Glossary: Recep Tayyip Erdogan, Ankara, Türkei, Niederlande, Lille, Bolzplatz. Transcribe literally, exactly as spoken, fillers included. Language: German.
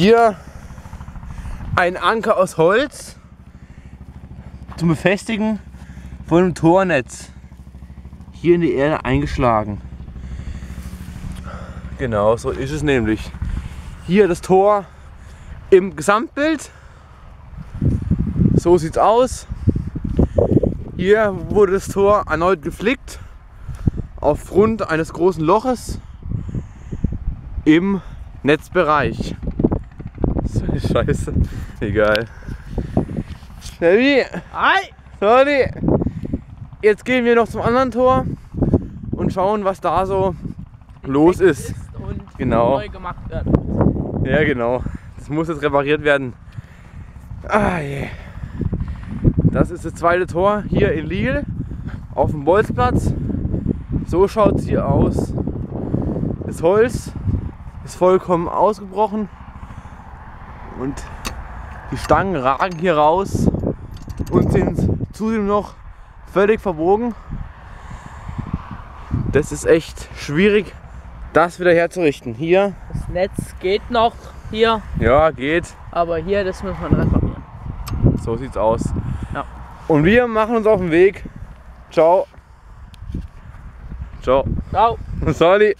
hier einen Anker aus Holz zum Befestigen von einem Tornetz hier in die Erde eingeschlagen. Genau, so ist es nämlich. Hier das Tor im Gesamtbild. So sieht's aus. Hier wurde das Tor erneut geflickt aufgrund eines großen Loches im Netzbereich. Scheiße, egal. Schnell, hi, sorry. Jetzt gehen wir noch zum anderen Tor und schauen, was da so los ist. Und genau. Neu gemacht wird. Ja, genau. Das muss jetzt repariert werden. Ah, yeah. Das ist das zweite Tor hier in Lille auf dem Bolzplatz. So schaut es hier aus. Das Holz ist vollkommen ausgebrochen und die Stangen ragen hier raus und sind zudem noch völlig verbogen. Das ist echt schwierig, das wieder herzurichten. Hier. Das Netz geht noch hier. Ja, geht. Aber hier, das muss man reparieren. So sieht's aus. Ja. Und wir machen uns auf den Weg. Ciao. Ciao. Ciao. Sorry.